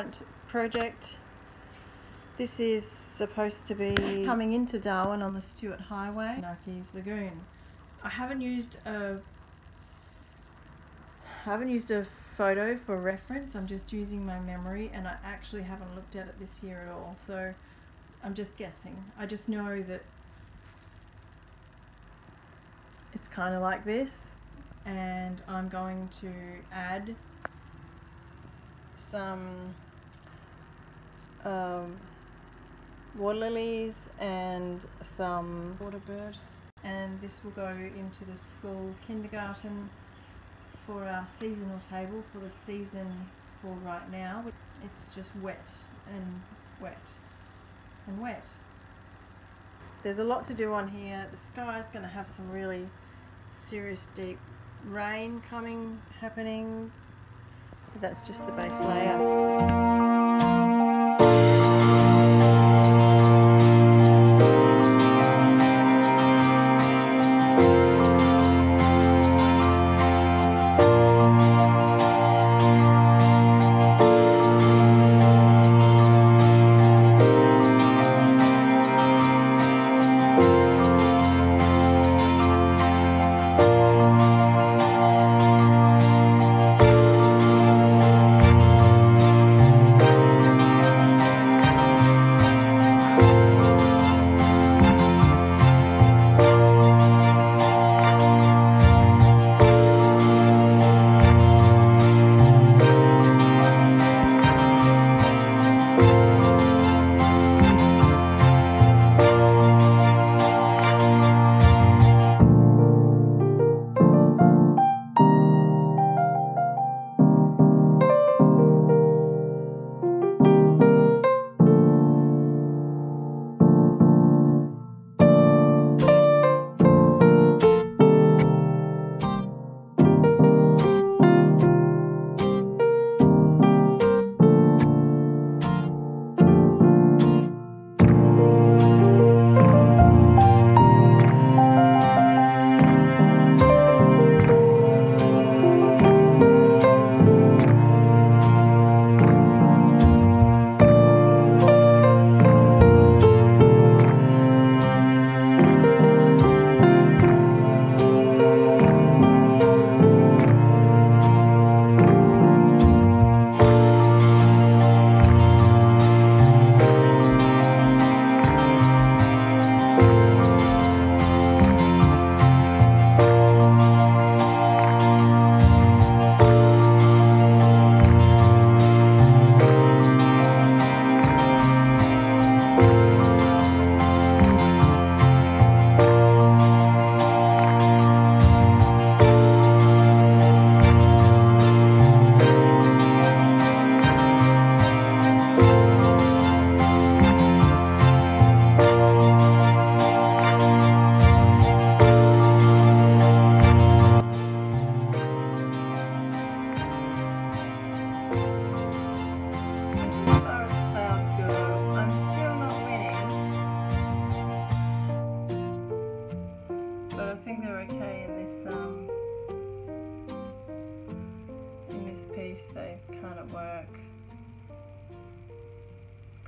current project. This is supposed to be coming into Darwin on the Stuart Highway, Knuckeys Lagoon. I haven't used a photo for reference. I'm just using my memory, and I actually haven't looked at it this year at all, so I'm just guessing. I just know that it's kind of like this, and I'm going to add some water lilies and some water bird, and this will go into the school kindergarten for our seasonal table for the season for right now. It's just wet and wet and wet. There's a lot to do on here. The sky's going to have some really serious deep rain happening. But that's just the base layer.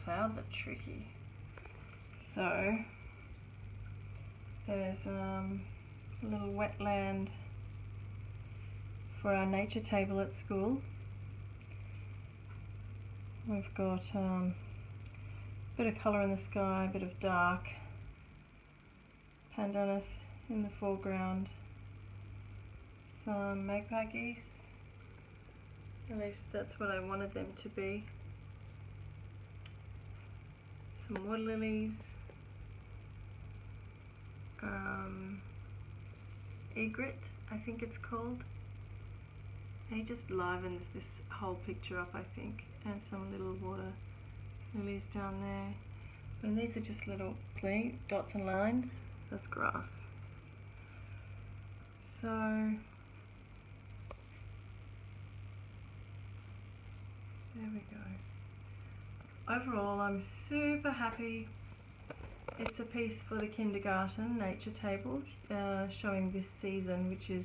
Clouds are tricky, so there's a little wetland for our nature table at school. We've got a bit of colour in the sky, a bit of dark, pandanus in the foreground, some magpie geese, at least that's what I wanted them to be. Some water lilies, egret I think it's called. He just livens this whole picture up, I think, and some little water lilies down there. And these are just little dots and lines. That's grass. So there we go. Overall, I'm super happy. It's a piece for the kindergarten nature table, showing this season, which is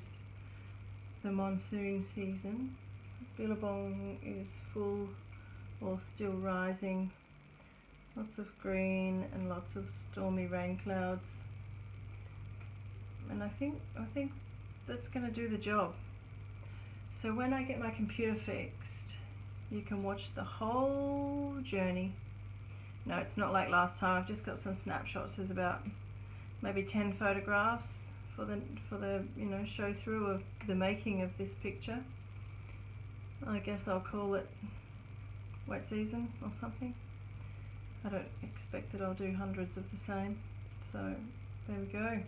the monsoon season. Billabong is full or still rising. Lots of green and lots of stormy rain clouds. And I think that's going to do the job. So when I get my computer fixed, you can watch the whole journey. No, it's not like last time. I've just got some snapshots. There's about maybe 10 photographs for the show through of the making of this picture. I guess I'll call it wet season or something. I don't expect that I'll do hundreds of the same. So there we go.